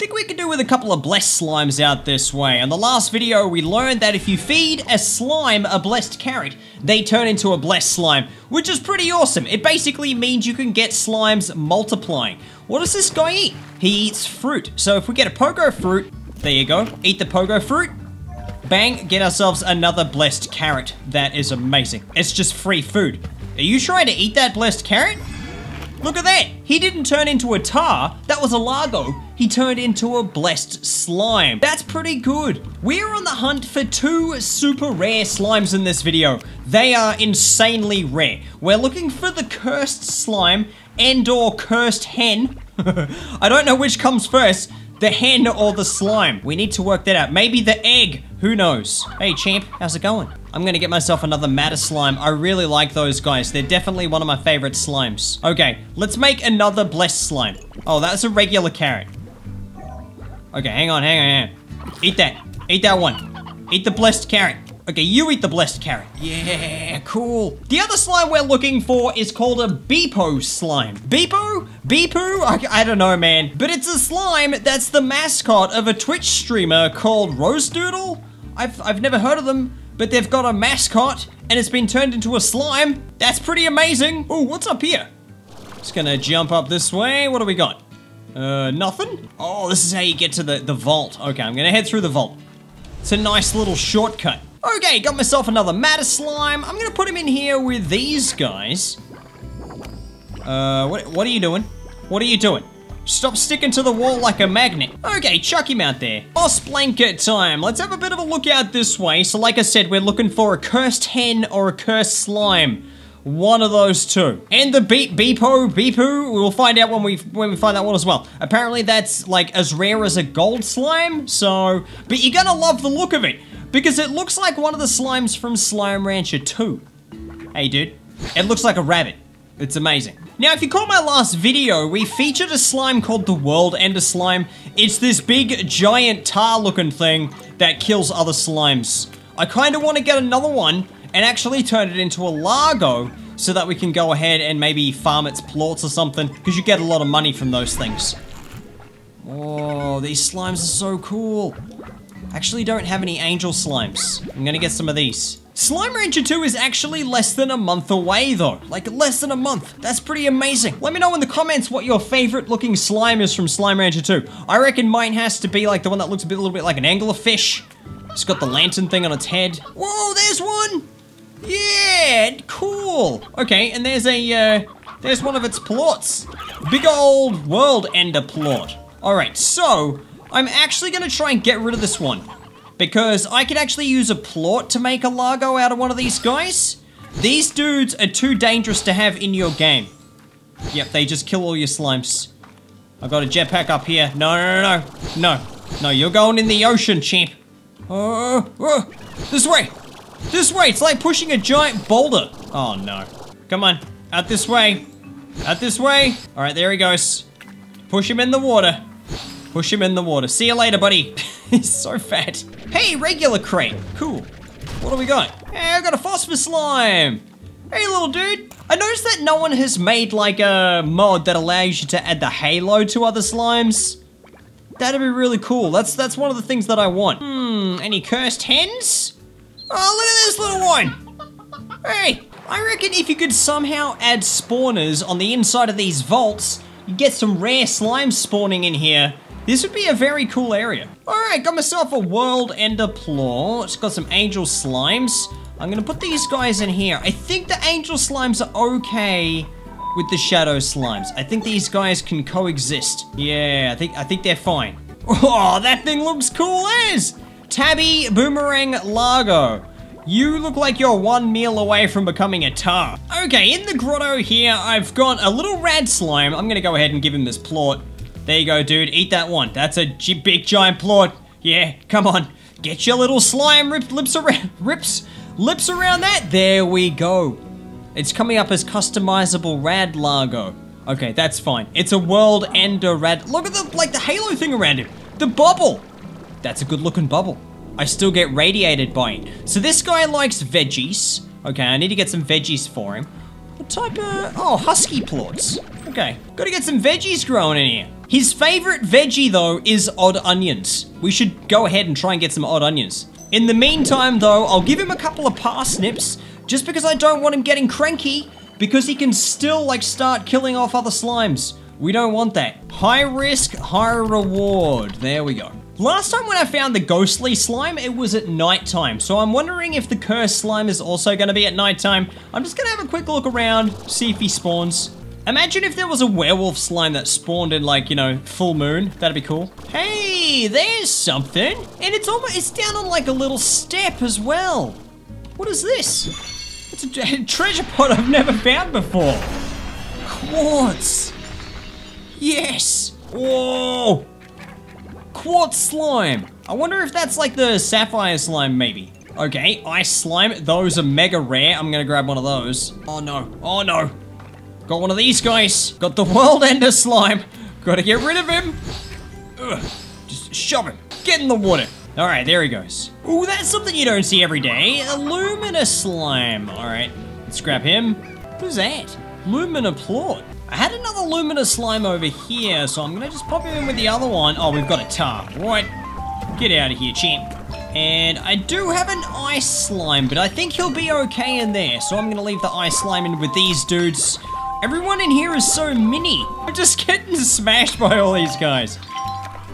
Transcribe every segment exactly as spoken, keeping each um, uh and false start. Think we could do with a couple of blessed slimes out this way. On the last video, we learned that if you feed a slime a blessed carrot, they turn into a blessed slime, which is pretty awesome. It basically means you can get slimes multiplying. What does this guy eat? He eats fruit. So if we get a pogo fruit, there you go, eat the pogo fruit, bang, get ourselves another blessed carrot. That is amazing. It's just free food. Are you trying to eat that blessed carrot? Look at that! He didn't turn into a tar, that was a Largo. He turned into a blessed slime. That's pretty good. We're on the hunt for two super rare slimes in this video. They are insanely rare. We're looking for the cursed slime and or cursed hen. I don't know which comes first, the hen or the slime. We need to work that out. Maybe the egg, who knows? Hey champ, how's it going? I'm gonna get myself another Matter Slime. I really like those guys. They're definitely one of my favorite slimes. Okay, let's make another blessed slime. Oh, that's a regular carrot. Okay, hang on, hang on, hang on. Eat that, eat that one. Eat the blessed carrot. Okay, you eat the blessed carrot. Yeah, cool. The other slime we're looking for is called a Beepu slime. Beepu? Beepu? I, I don't know, man. But it's a slime that's the mascot of a Twitch streamer called Rose Doodle. I've, I've never heard of them. But they've got a mascot, and it's been turned into a slime. That's pretty amazing. Oh, what's up here? Just gonna jump up this way. What do we got? Uh, nothing? Oh, this is how you get to the, the vault. Okay, I'm gonna head through the vault. It's a nice little shortcut. Okay, got myself another Matter Slime. I'm gonna put him in here with these guys. Uh, what, what are you doing? What are you doing? Stop sticking to the wall like a magnet. Okay, chuck him out there. Boss blanket time. Let's have a bit of a look out this way. So like I said, we're looking for a cursed hen or a cursed slime. One of those two. And the beep, Beepu, Beepu, we'll find out when we when we find that one as well. Apparently that's like as rare as a gold slime, so, but you're gonna love the look of it because it looks like one of the slimes from Slime Rancher two. Hey dude, it looks like a rabbit. It's amazing. Now, if you caught my last video, we featured a slime called the World Ender slime. It's this big, giant tar-looking thing that kills other slimes. I kind of want to get another one and actually turn it into a Largo so that we can go ahead and maybe farm its plorts or something, because you get a lot of money from those things. Oh, these slimes are so cool. I actually don't have any angel slimes. I'm going to get some of these. Slime Rancher two is actually less than a month away though. Like less than a month. That's pretty amazing. Let me know in the comments what your favorite looking slime is from Slime Rancher two. I reckon mine has to be like the one that looks a, bit, a little bit like an anglerfish. It's got the lantern thing on its head. Whoa, there's one. Yeah, cool. Okay, and there's a, uh, there's one of its plorts. Big old World Ender plort. All right, so I'm actually gonna try and get rid of this one, because I could actually use a plort to make a Largo out of one of these guys. These dudes are too dangerous to have in your game. Yep, they just kill all your slimes. I've got a jetpack up here. No, no, no, no. No, no, you're going in the ocean, champ. Oh, oh, this way. This way, it's like pushing a giant boulder. Oh no. Come on, out this way. Out this way. All right, there he goes. Push him in the water. Push him in the water. See you later, buddy. He's so fat. Hey, regular crate. Cool. What do we got? Hey, I got a Phosphor Slime. Hey, little dude. I noticed that no one has made like a mod that allows you to add the halo to other slimes. That'd be really cool. That's that's one of the things that I want. Hmm, any cursed hens? Oh, look at this little one. Hey, I reckon if you could somehow add spawners on the inside of these vaults, you'd get some rare slimes spawning in here. This would be a very cool area. All right, got myself a World Ender plort. Got some angel slimes. I'm gonna put these guys in here. I think the angel slimes are okay with the shadow slimes. I think these guys can coexist. Yeah, I think I think they're fine. Oh, that thing looks cool as! Tabby Boomerang Largo. You look like you're one meal away from becoming a tar. Okay, in the grotto here, I've got a little rad slime. I'm gonna go ahead and give him this plort. There you go, dude. Eat that one. That's a big giant plort. Yeah, come on. Get your little slime ripped lips around, rips, lips around that. There we go. It's coming up as customizable rad Largo. Okay, that's fine. It's a World Ender rad. Look at the like the halo thing around it. The bubble. That's a good looking bubble. I still get radiated by it. So this guy likes veggies. Okay, I need to get some veggies for him. What type of, oh, husky plorts. Okay, gotta get some veggies growing in here. His favorite veggie, though, is odd onions. We should go ahead and try and get some odd onions. In the meantime, though, I'll give him a couple of parsnips, just because I don't want him getting cranky, because he can still, like, start killing off other slimes. We don't want that. High risk, high reward. There we go. Last time when I found the ghostly slime, it was at nighttime. So I'm wondering if the cursed slime is also gonna be at nighttime. I'm just gonna have a quick look around, see if he spawns. Imagine if there was a werewolf slime that spawned in, like, you know, full moon. That'd be cool. Hey, there's something. And it's almost, it's down on like a little step as well. What is this? It's a treasure pot I've never found before. Quartz. Yes. Whoa. Quartz slime. I wonder if that's like the sapphire slime, maybe. Okay, ice slime. Those are mega rare. I'm gonna grab one of those. Oh no, oh no. Got one of these guys. Got the World Ender slime. Gotta get rid of him. Ugh. Just shove him. Get in the water. All right, there he goes. Ooh, that's something you don't see every day. Lumina slime. All right, let's grab him. What is that? Lumina plot. I had another Lumina slime over here, so I'm gonna just pop him in with the other one. Oh, we've got a tar. Right. Get out of here, champ. And I do have an ice slime, but I think he'll be okay in there. So I'm gonna leave the ice slime in with these dudes. Everyone in here is so mini. I'm just getting smashed by all these guys.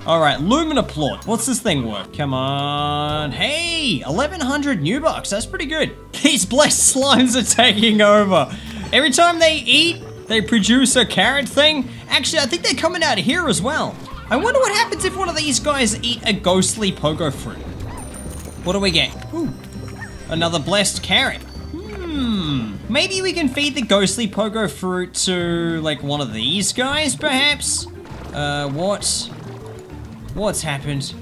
All right, Lumina plot. What's this thing worth? Come on. Hey, eleven hundred new bucks. That's pretty good. These blessed slimes are taking over. Every time they eat, they produce a carrot thing. Actually, I think they're coming out of here as well. I wonder what happens if one of these guys eat a ghostly pogo fruit. What do we get? Ooh, another blessed carrot. Hmm, maybe we can feed the ghostly pogo fruit to like one of these guys, perhaps? Uh, what? What's happened?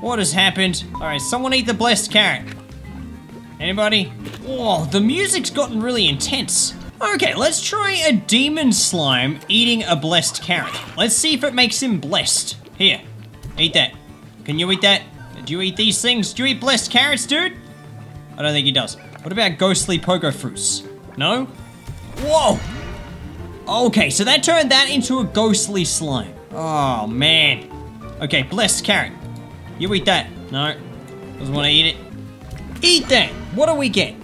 What has happened? All right, someone eat the blessed carrot. Anybody? Oh, the music's gotten really intense. Okay, let's try a demon slime eating a blessed carrot. Let's see if it makes him blessed. Here, eat that. Can you eat that? Do you eat these things? Do you eat blessed carrots, dude? I don't think he does. What about ghostly pogo fruits? No? Whoa! Okay, so that turned that into a ghostly slime. Oh, man. Okay, blessed carrot. You eat that. No, doesn't want to eat it. Eat that. What do we get?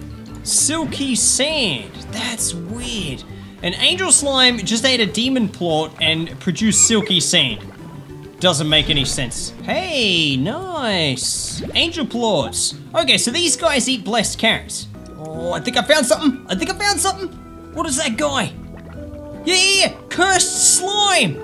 Silky sand. That's weird. An angel slime just ate a demon plot and produced silky sand. Doesn't make any sense. Hey, nice. Angel plots. Okay, so these guys eat blessed carrots. Oh, I think I found something. I think I found something. What is that guy? Yeah, yeah, yeah. Cursed slime.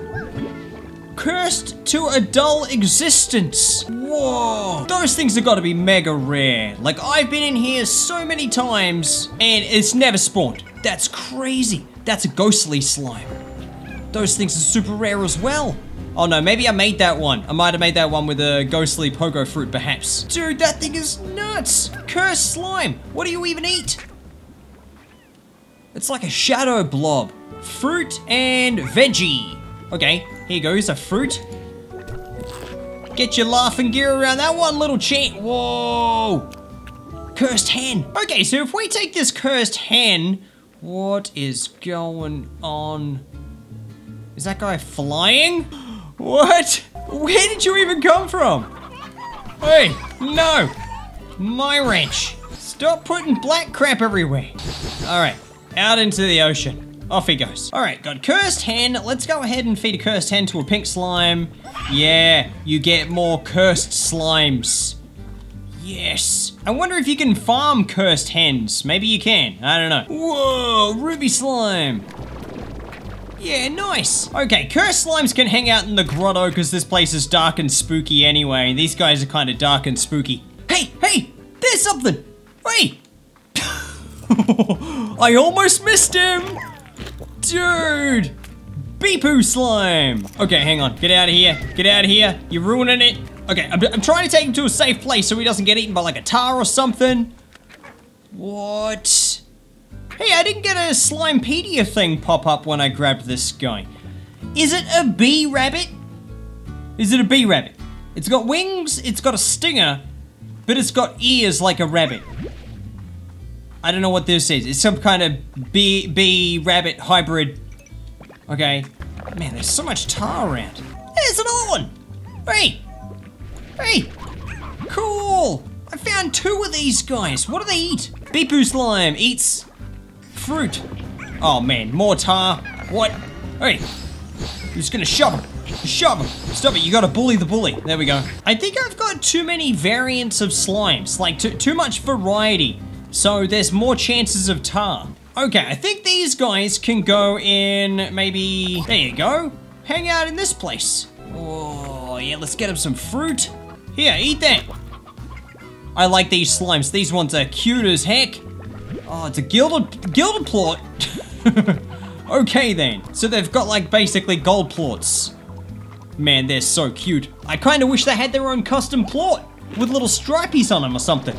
Cursed to a dull existence. Whoa. Those things have got to be mega rare. Like, I've been in here so many times and it's never spawned. That's crazy. That's a ghostly slime. Those things are super rare as well. Oh no, maybe I made that one. I might have made that one with a ghostly pogo fruit, perhaps. Dude, that thing is nuts. Cursed slime. What do you even eat? It's like a shadow blob. Fruit and veggie. Okay, here goes a fruit. Get your laughing gear around that one, little chant. Whoa! Cursed hen. Okay, so if we take this cursed hen, what is going on? Is that guy flying? What? Where did you even come from? Hey, no. My wrench. Stop putting black crap everywhere. All right, out into the ocean. Off he goes. All right, got cursed hen. Let's go ahead and feed a cursed hen to a pink slime. Yeah, you get more cursed slimes. Yes. I wonder if you can farm cursed hens. Maybe you can, I don't know. Whoa, ruby slime. Yeah, nice. Okay, cursed slimes can hang out in the grotto because this place is dark and spooky anyway. These guys are kind of dark and spooky. Hey, hey, there's something. Hey. I almost missed him. Dude! Beepu slime! Okay, hang on. Get out of here. Get out of here. You're ruining it. Okay, I'm, I'm trying to take him to a safe place so he doesn't get eaten by like a tar or something. What? Hey, I didn't get a Slimepedia thing pop up when I grabbed this guy. Is it a bee rabbit? Is it a bee rabbit? It's got wings, it's got a stinger, but it's got ears like a rabbit. I don't know what this is. It's some kind of bee, bee, rabbit hybrid. Okay. Man, there's so much tar around. There's another one! Hey! Hey! Cool! I found two of these guys. What do they eat? Beepu slime eats fruit. Oh man, more tar. What? Hey! I'm just gonna shove him. Shove him. Stop it, you gotta bully the bully. There we go. I think I've got too many variants of slimes. Like, too, too much variety. So there's more chances of tar. Okay, I think these guys can go in, maybe, there you go. Hang out in this place. Oh, yeah, let's get them some fruit. Here, eat that. I like these slimes. These ones are cute as heck. Oh, it's a gilded, gilded plort. Okay, then. So they've got, like, basically gold plorts. Man, they're so cute. I kind of wish they had their own custom plort with little stripies on them or something.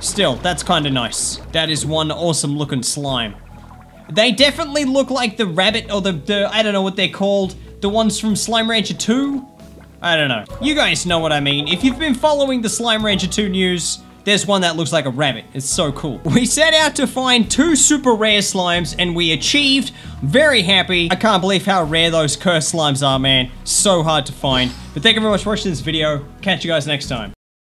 Still, that's kind of nice. That is one awesome looking slime. They definitely look like the rabbit or the, the, I don't know what they're called. The ones from Slime Rancher two? I don't know. You guys know what I mean. If you've been following the Slime Rancher two news, there's one that looks like a rabbit. It's so cool. We set out to find two super rare slimes and we achieved. Very happy. I can't believe how rare those cursed slimes are, man. So hard to find. But thank you very much for watching this video. Catch you guys next time.